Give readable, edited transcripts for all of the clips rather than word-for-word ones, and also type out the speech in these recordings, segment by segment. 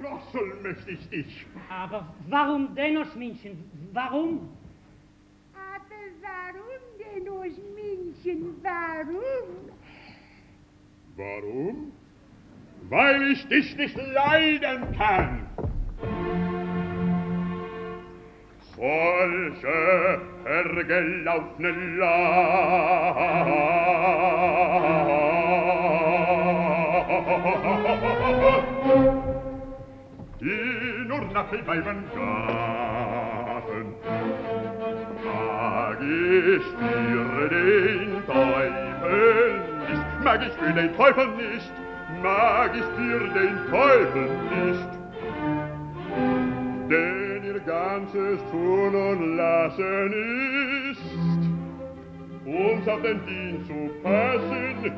Drossel möchte ich dich. Aber warum dennoch, Männchen? Warum? Aber warum dennoch, Männchen? Warum? Warum? Weil ich dich nicht leiden kann. Solche hergelaufene Lachen, die nur nach meinem Garten, mag ich für den Teufel nicht, mag ich für den Teufel nicht, mag ich für den Teufel nicht, denn ihr ganzes Tun und Lassen ist, uns auf den Dienst zu passen,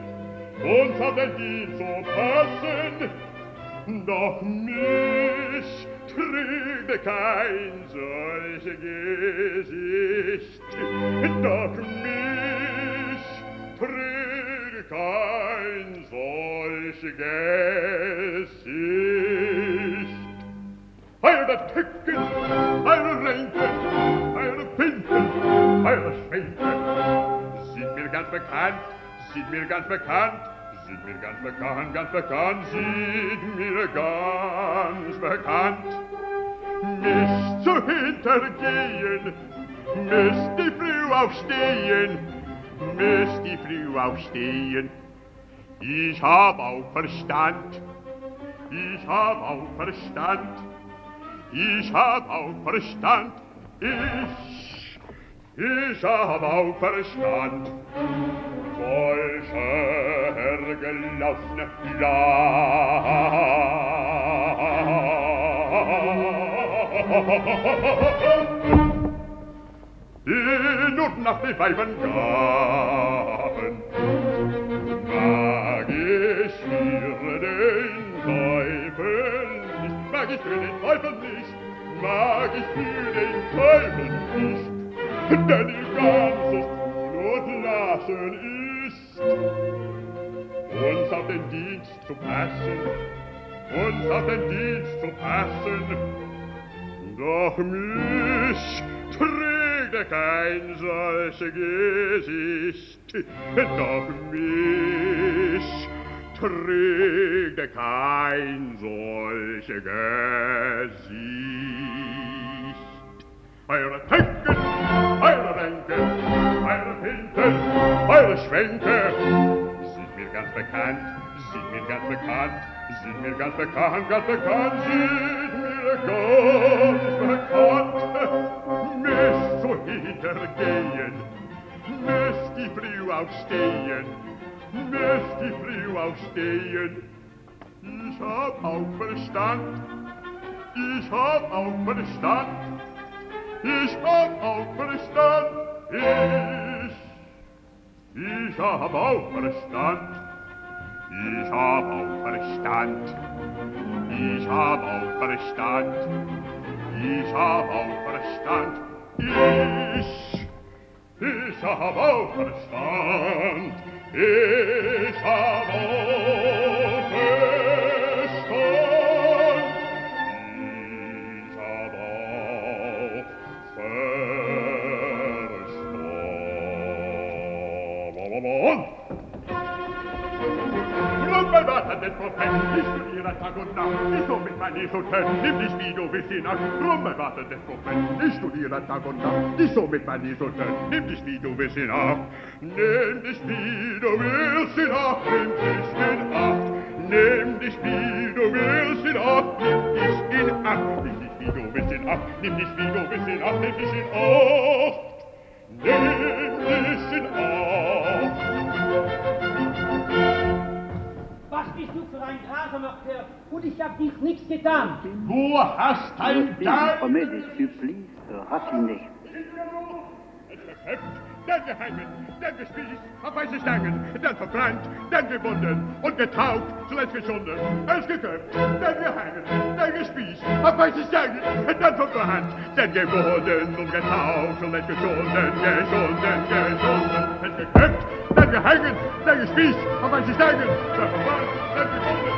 uns auf den Dienst zu passen. Doch mich trübe kein solch Gesicht, doch mich trübe kein solch Gesicht. Eure Tücken, eure Ränke, eure Pinken, eure Schwänke sind mir ganz bekannt, sind mir ganz bekannt. Sind mir ganz bekannt, sind mir ganz bekannt. Mich zu hintergehen, müsst die Früh aufstehen, müsst die Früh aufstehen. Ich hab auch Verstand, ich hab auch Verstand, ich hab auch Verstand, ich hab auch Verstand. Solche hergelaufene Lachen, die nur nach den Weibern gaben, mag ich für den Teufel nicht, mag ich für den Teufel nicht, mag ich für den Teufel nicht, denn ihr ganzes Tun und Lassen ist, uns auf den Dienst zu passen, uns auf den Dienst zu passen. Doch mich trüge kein solch Gesicht, doch mich trüge kein solch Gesicht. Eure Tücken, eure Ränke, eure Pinten, eure Schwänke sind mir ganz bekannt, sind mir ganz bekannt, sind mir ganz bekannt, sind mir ganz bekannt. Müsst so hintergehen, müsst die Früh aufstehen, müsst die Früh aufstehen. Ich hab auch Verstand, ich hab auch Verstand, ich hab auch Verstand. Ich hab auch Verstand, ich hab auch Verstand, ich hab auch Verstand, ich hab auch Verstand, ich hab auch Verstand, ich hab auch Verstand, ich hab auch Verstand. Nun bewahrt den Prophet, ich studiere Tag und Nacht, ich so mit meinen Esoten, nimm dich wie du willst hinaus. Nun bewahrt den Prophet, ich studiere Tag und Nacht, ich so mit meinen Esoten, nimm dich wie du willst hinaus. Nimm dich wie du willst hinaus, nimm dich in Acht, nimm dich wie du willst hinaus, nimm dich in Acht, nimm dich wie du willst hinaus, nimm dich wie du willst hinaus, nimm dich in Acht. Was bist du für ein Grasemacher? Und ich hab dich nichts getan. Du hast ein Supplie, hast ihn nicht. Dann geheimen, dann gespießt, auf weiße Stangen, dann verbrannt, dann gebunden und getauft, zuletzt geschunden, als geköpft, dann geheimen, dann gespießt, auf weiße Stangen, dann verbrannt, dann gebunden und getauft, zuletzt geschunden, geschunden, als geköpft, dann geheimen, dann gespießt, auf weiße Stangen, dann verbrannt, dann gebunden.